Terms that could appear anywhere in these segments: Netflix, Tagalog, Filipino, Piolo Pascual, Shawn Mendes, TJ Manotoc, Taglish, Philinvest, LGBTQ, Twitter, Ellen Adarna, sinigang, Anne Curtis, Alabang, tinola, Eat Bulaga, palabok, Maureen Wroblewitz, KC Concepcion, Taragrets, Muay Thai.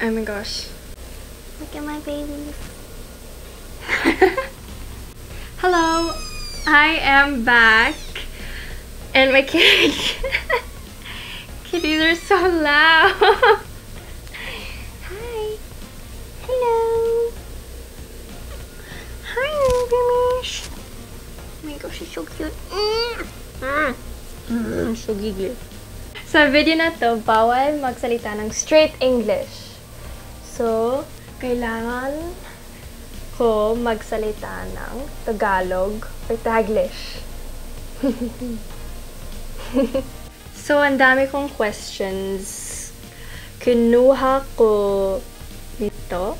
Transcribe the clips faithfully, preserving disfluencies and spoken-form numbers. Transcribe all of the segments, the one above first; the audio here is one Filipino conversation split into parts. Oh my gosh. Look at my babies. Hello, I am back. And my kitties. Kitties are so loud. Hi. Hello. Hi, Grimash. Oh my gosh, she's so cute. Mm. Mm. Mm, so giggly. Sa video na to, bawal magsalita ng straight English. So, kailangan ko magsalita ng Tagalog or Taglish. So, ang dami kong questions. Kinuha ko dito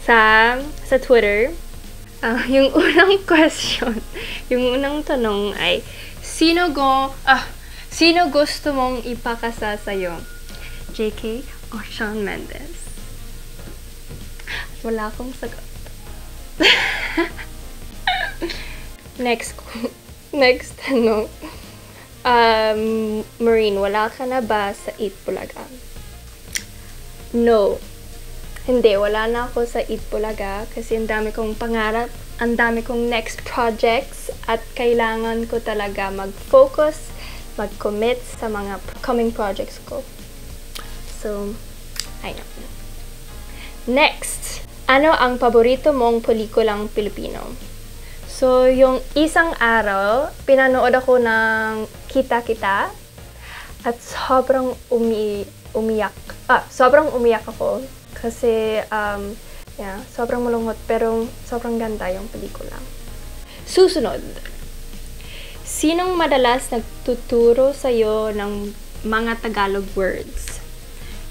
sa, sa Twitter. Uh, yung unang question, yung unang tanong ay, sino go... Ah, sino gusto mong ipakasal sa'yo? J K o Shawn Mendes? Wala akong sagot. Next, next tanong. Um, Maureen, wala ka na ba sa Eat Bulaga? No. Hindi, wala na ako sa Eat Bulaga kasi ang dami kong pangarap, ang dami kong next projects at kailangan ko talaga mag-focus, mag-commit sa mga coming projects ko. So, I know. Next, ano ang paborito mong pelikulang Pilipino? So, yung isang araw, pinanood ako ng Kita Kita at sobrang umi umiyak. Ah, sobrang umiyak ako kasi, um, yeah, sobrang malungkot pero sobrang ganda yung pelikula. Susunod. Sinong madalas nagtuturo sa'yo ng mga Tagalog words?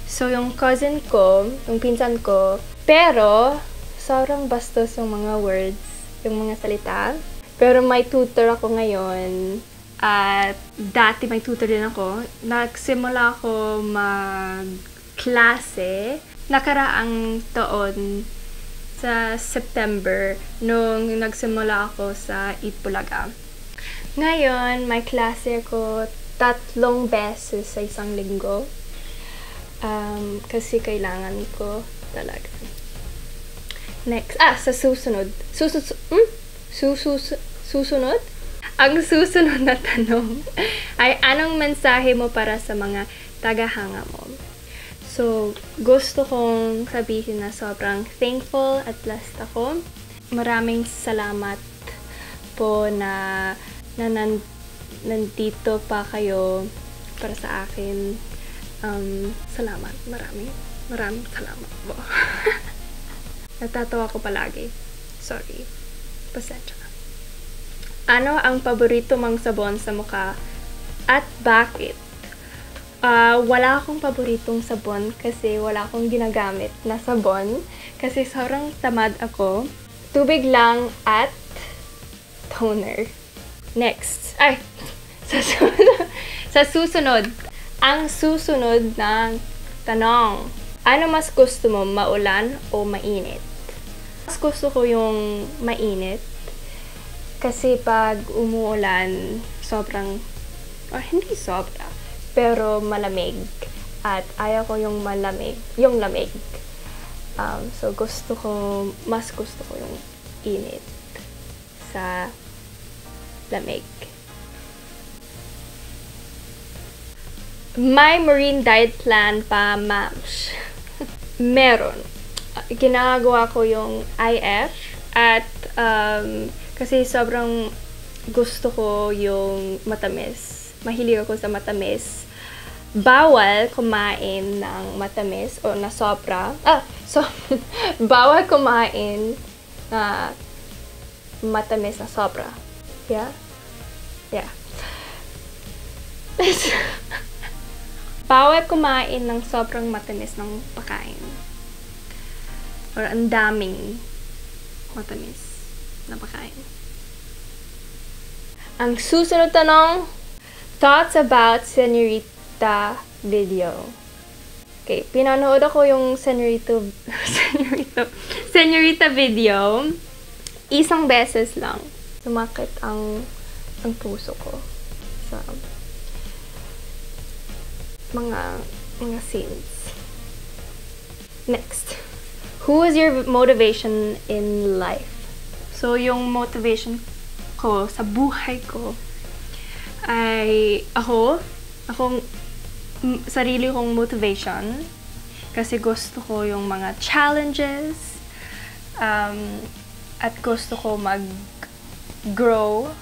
So, yung cousin ko, yung pinsan ko, pero sobrang bastos yung mga words, yung mga salita. Pero may tutor ako ngayon at dati may tutor din ako. Nagsimula ako magklase nakaraang taon sa September nung nagsimula ako sa Eat Bulaga. Ngayon, may klase ko tatlong beses sa isang linggo. Um, kasi kailangan ko talaga. Next, ah, sa susunod. Susus hmm? Susus susunod? Ang susunod na tanong ay anong mensahe mo para sa mga tagahanga mo? So, gusto kong sabihin na sobrang thankful at blessed ako. Maraming salamat po na na nan, nandito pa kayo para sa akin. Um, salamat. Maraming, maraming salamat po. Natatawa ko palagi. Sorry. Pasensya. Ano ang paborito mong sabon sa mukha at bakit? Uh, wala akong paboritong sabon kasi wala akong ginagamit na sabon kasi sobrang tamad ako. Tubig lang at toner. Next. Ay! Sa susunod, sa susunod. Ang susunod na tanong. Ano mas gusto mo? Maulan o mainit? Mas gusto ko yung mainit. Kasi pag umuulan, sobrang... Or hindi sobra. Pero malamig. At ayaw ko yung malamig. Yung lamig. Um, so gusto ko... Mas gusto ko yung init. Sa... lamig. My marine diet plan pa, mams. Meron. Ginagawa ko yung I F at um, kasi sobrang gusto ko yung matamis. Mahilig ako sa matamis. Bawal kumain ng matamis o na sobra. Ah, so, bawal kumain na matamis na sobra. Yeah? Yeah. Bawal kumain ng sobrang matamis ng pakain. Or ang daming matamis na pakain. Ang susunod tanong, thoughts about Senorita video. Okay, pinanood ako yung Senorita, Senorita, Senorita video. Isang beses lang. Sumakit ang, ang puso ko sa mga, mga scenes. Next, who was your motivation in life? So yung motivation ko sa buhay ko ay ako, akong sarili kong motivation kasi gusto ko yung mga challenges um, at gusto ko mag-grow.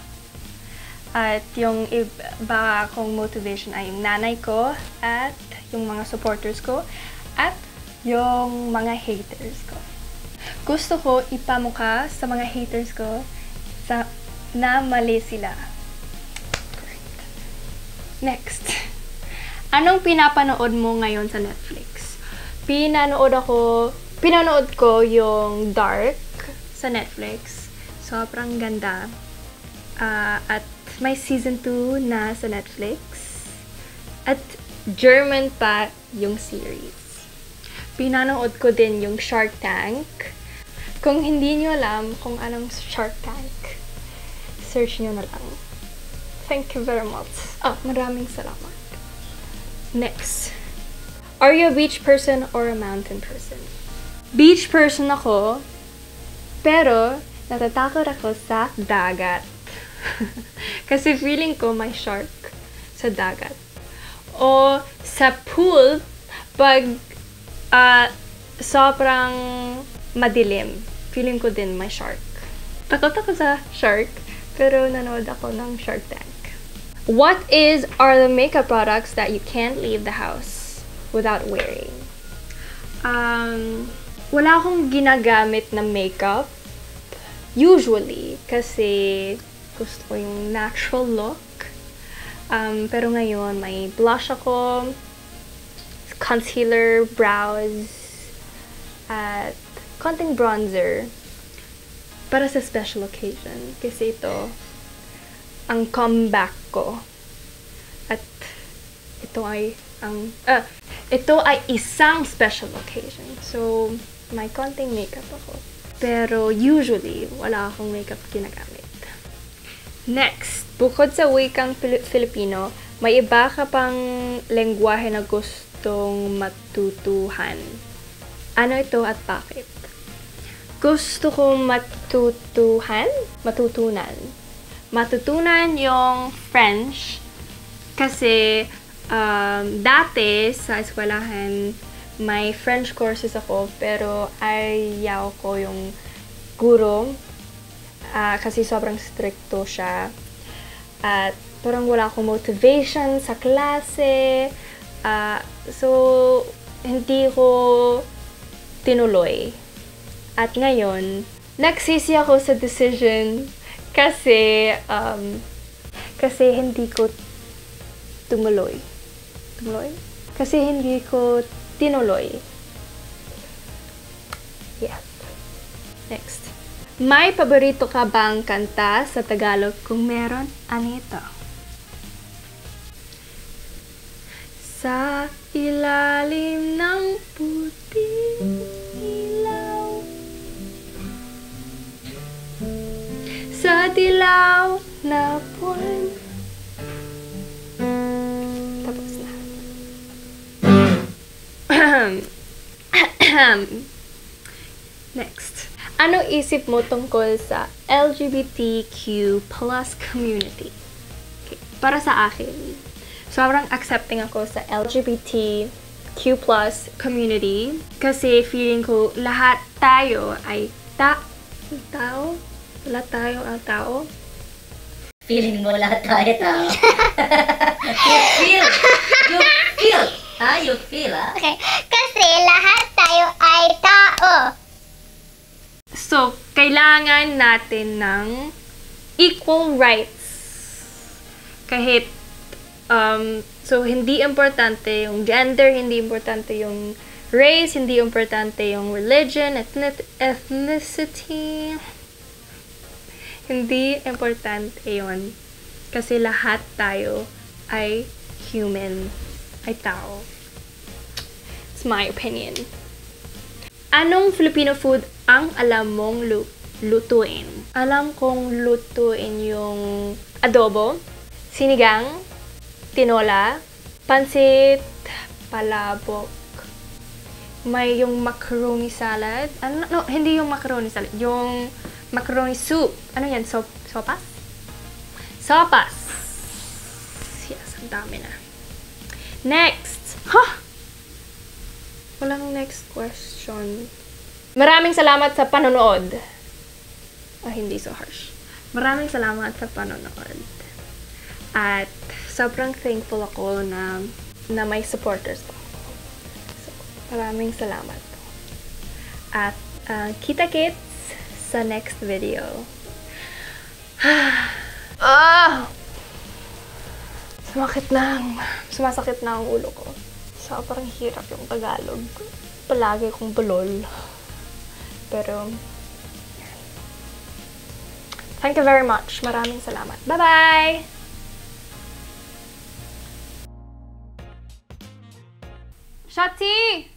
At yung iba akong motivation ay yung nanay ko at yung mga supporters ko at yung mga haters ko. Gusto ko ipamuka sa mga haters ko sa, na mali sila. Correct. Next. Anong pinapanood mo ngayon sa Netflix? Pinanood ako, pinanood ko yung Dark sa Netflix. Sobrang ganda. Uh, at may season two na sa Netflix. At German pa yung series. Pinanood ko din yung Shark Tank. Kung hindi nyo alam kung anong Shark Tank, search nyo na lang. Thank you very much. Oh, maraming salamat. Next. Are you a beach person or a mountain person? Beach person ako, pero natatakot ako sa dagat. Kasi feeling ko may shark sa dagat. O sa pool pag uh, sobrang madilim. Feeling ko din may shark. Takot ako sa shark, pero nanood ako ng Shark Tank. What is are the makeup products that you can't leave the house without wearing? Um, wala akong ginagamit na makeup. Usually, kasi gusto ko yung natural look. Um, pero ngayon, may blush ako, concealer, brows, at konting bronzer. Para sa special occasion. Kasi ito, ang comeback ko. At ito ay ang... Uh, ito ay isang special occasion. So, may konting makeup ako. Pero usually, wala akong makeup ginagamit. Next, bukod sa wikang Filipino, may iba ka pang lengguwahe na gustong matutuhan. Ano ito at bakit? Gusto kong matutuhan, matutunan. Matutunan yung French kasi um, dati sa eskwelahan may French courses ako pero ayaw ko yung guro. Uh, kasi sobrang stricto siya. At parang wala akong motivation sa klase. Uh, so, hindi ko tinuloy. At ngayon, nagsisi ako sa decision kasi um, kasi hindi ko tumuloy. Tumuloy? Kasi hindi ko tinuloy. Yeah. Next. May paborito ka bang kanta sa Tagalog? Kung meron, ano ito? Sa ilalim ng puting ilaw, sa dilaw na buwan. Tapos na. Next. Ano isip mo tungkol sa L G B T Q plus community? Okay. Para sa akin, sobrang accepting ako sa L G B T Q plus community kasi feeling ko lahat tayo ay ta tao? Lahat tayo ang tao? Feeling mo lahat tayo tao? You feel! You feel! Ah, you feel, ah? Okay. Kasi lahat tayo ay tao! So, kailangan natin ng equal rights. Kahit, um, so, hindi importante yung gender, hindi importante yung race, hindi importante yung religion, ethnic, ethnicity. Hindi importante yun. Kasi lahat tayo ay human, ay tao. It's my opinion. Anong Filipino food ang alam mong lu lutuin? Alam kong lutuin yung adobo, sinigang, tinola, pansit, palabok, may yung macaroni salad. Ano? No, hindi yung macaroni salad. Yung macaroni soup. Ano yan? So, sopas? Sopas! Yes, ang dami na. Next! Huh? Walang next question. Maraming salamat sa panonood. Oh, hindi so harsh. Maraming salamat sa panonood. At sobrang thankful ako na, na may supporters po. So, maraming salamat po. At uh, kita kits sa next video. Ah! Sumakit nang, sumasakit na ang ulo ko. Sobrang hirap yung Tagalog. Palagi kong bulol. Pero, thank you very much. Maraming salamat. Bye-bye! Shotty!